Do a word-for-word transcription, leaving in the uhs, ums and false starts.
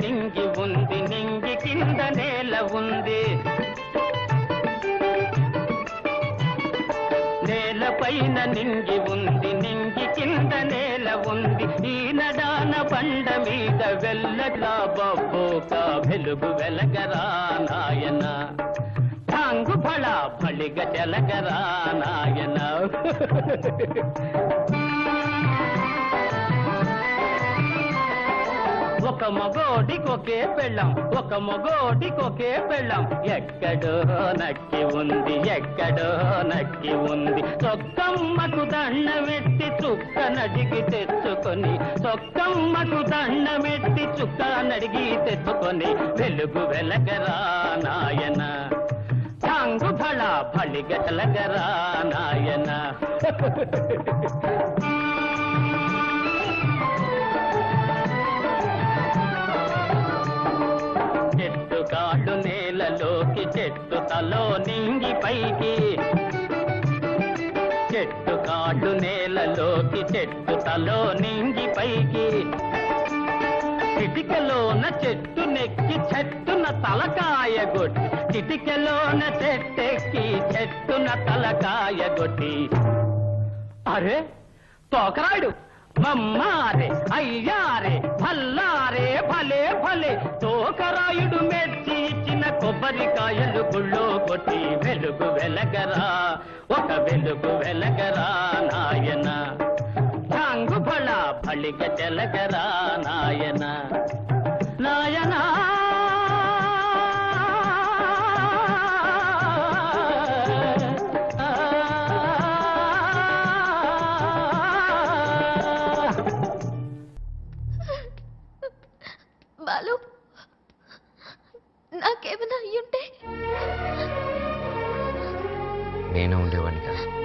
నింగి ఉంది నింగి కింద నేల ఉంది నేల పైన నింగి ఉంది నింగి కింద నేల ఉంది ఈనడాన బండ మీద వెళ్ళలా బాబోక వెలుగు వెలగరా నాయన తాంగు ఫళ ఫళిగ జలగరా నాయన ఒక మగోడికొకే పెళ్ళం ఒక మగోడికొకే పెళ్ళం ఎక్కడో నక్కి ఉంది ఎక్కడో నక్కి ఉంది సొక్కమ్మకు దండ పెట్టి చుక్క నడిగి తెచ్చుకొని సొక్కమ్మకు దండ పెట్టి చుక్క నడిగి తెచ్చుకొని వెలుగు వెలగరా నాయన తాంగు ఫళ ఫళిగ జలగరా నాయన చెట్టు నేలలోకి చెట్టు తలో నింగి పైకి చెట్టు కాళ్ళు నేలలోకి చెట్టు తలో నింగి పైకి చిటికలోన చెట్టు నెక్కి చెట్టున తలకాయ గొట్టి చిటికలోన చెట్టెక్కి చెట్టున తలకాయ గొట్టి అరే తోకరాడు మమ్మారే అయ్యారే భల్లారే భలే భలే తోకరాయుడు మెచ్చి ఇచ్చిన కొబ్బరికాయలు గుళ్ళో కొట్టి వెలుగు వెలగరా ఒక వెలుగు వెలగరా నాయన తాంగు ఫళ ఫళిగ జలగరా నాయన నాయన నేను ఉండేవాడిని కదా.